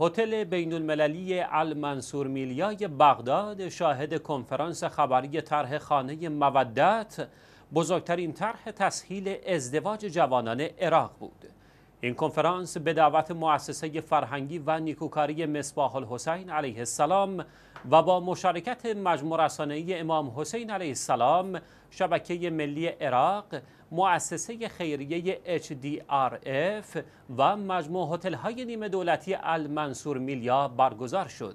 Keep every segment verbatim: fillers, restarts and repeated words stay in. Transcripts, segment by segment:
هتل بین المللی المنصور میلیای بغداد شاهد کنفرانس خبری طرح خانه مودت، بزرگترین طرح تسهیل ازدواج جوانان عراق بود. این کنفرانس به دعوت مؤسسه فرهنگی و نیکوکاری مصباح الحسین علیه السلام و با مشارکت مجموعه رسانه امام حسین علیه السلام، شبکه ملی عراق، مؤسسه خیریه اچ دی آر اف و مجموع هتل‌های نیمه دولتی المنصور میلیا برگزار شد.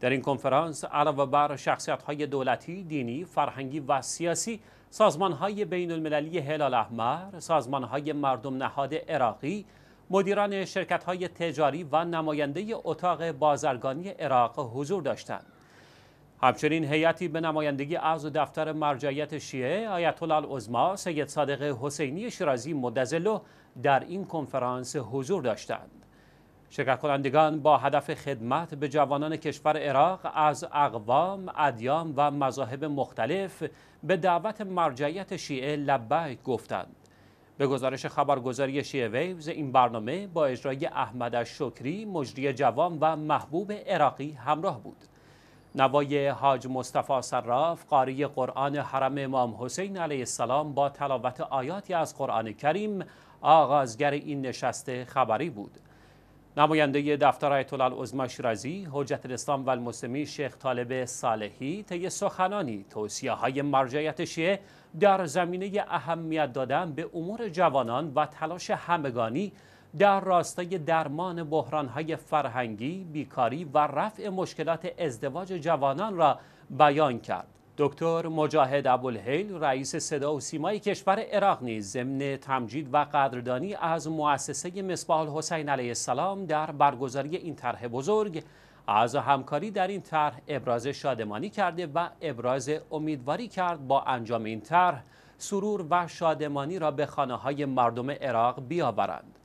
در این کنفرانس علاوه بر شخصیت‌های دولتی، دینی، فرهنگی و سیاسی، سازمان‌های بین‌المللی هلال احمر، سازمان‌های مردم نهاد عراقی، مدیران شرکت‌های تجاری و نماینده اتاق بازرگانی عراق حضور داشتند. همچنین هیئتی به نمایندگی از دفتر مرجعیت شیعه آیت الله العظمی سید صادق حسینی شیرازی مدظله در این کنفرانس حضور داشتند. شرکت کنندگان با هدف خدمت به جوانان کشور عراق از اقوام، ادیان و مذاهب مختلف به دعوت مرجعیت شیعه لبیک گفتند. به گزارش خبرگزاری شیعه ویوز، این برنامه با اجرای احمد الشکری، مجری جوان و محبوب عراقی همراه بود. نوای حاج مصطفی صراف، قاری قرآن حرم امام حسین علیه السلام، با تلاوت آیاتی از قرآن کریم آغازگر این نشست خبری بود. نماینده دفتر آیت الله العظمی شیرازی، حجت الاسلام و المسلمین شیخ طالب صالحی طی سخنانی توصیه‌های مرجعیت شیعه در زمینه اهمیت دادن به امور جوانان و تلاش همگانی در راستای درمان بحران‌های فرهنگی، بیکاری و رفع مشکلات ازدواج جوانان را بیان کرد. دکتر مجاهد ابوالهیل، رئیس صدا و سیمای کشور عراق، نیز ضمن تمجید و قدردانی از مؤسسه مصباح الحسین علیه السلام در برگزاری این طرح بزرگ، از همکاری در این طرح ابراز شادمانی کرده و ابراز امیدواری کرد با انجام این طرح سرور و شادمانی را به خانه‌های مردم عراق بیاورند.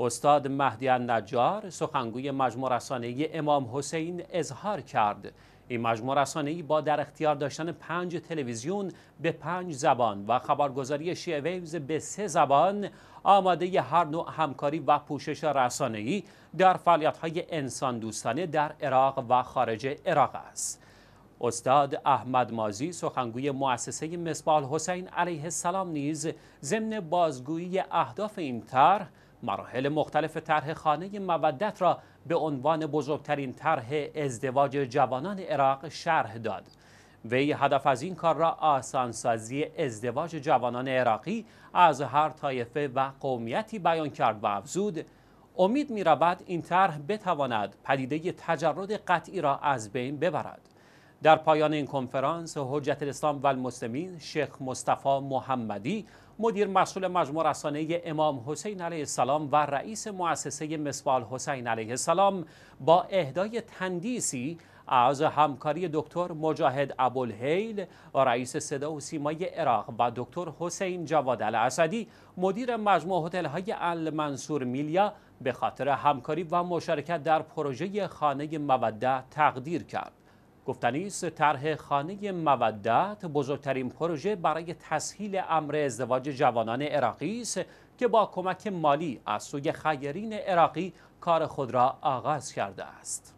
استاد مهدی النجار، سخنگوی مجموعه رسانه امام حسین، اظهار کرد این مجموعه رسانه‌ای با در اختیار داشتن پنج تلویزیون به پنج زبان و خبرگزاری شیعه ویوز به سه زبان آماده ی هر نوع همکاری و پوشش رسانه‌ای در فعالیت‌های انسان دوستانه در عراق و خارج عراق است. استاد احمد ماضی، سخنگوی مؤسسه مصباح الحسین علیه السلام، نیز ضمن بازگویی اهداف این طرح مراحل مختلف طرح خانه مودت را به عنوان بزرگترین طرح ازدواج جوانان عراق شرح داد. وی هدف از این کار را آسانسازی ازدواج جوانان عراقی از هر طایفه و قومیتی بیان کرد و افزود: امید می‌رود این طرح بتواند پدیده تجرد قطعی را از بین ببرد. در پایان این کنفرانس، حجت الاسلام و المسلمین شیخ مصطفی محمدی، مدیر مسئول مجموعه رسانه امام حسین علیه السلام و رئیس مؤسسه مصباح الحسین علیه السلام، با اهدای تندیسی از همکاری دکتر مجاهد ابوالهیل، رئیس صدا و سیمای عراق، و دکتر حسین جواد الاسدی، مدیر مجموعه هتل‌های المنصور میلیا، به خاطر همکاری و مشارکت در پروژه خانه مودت تقدیر کرد. گفتنی است طرح خانه مودت بزرگترین پروژه برای تسهیل امر ازدواج جوانان عراقی است که با کمک مالی از سوی خیرین عراقی کار خود را آغاز کرده است.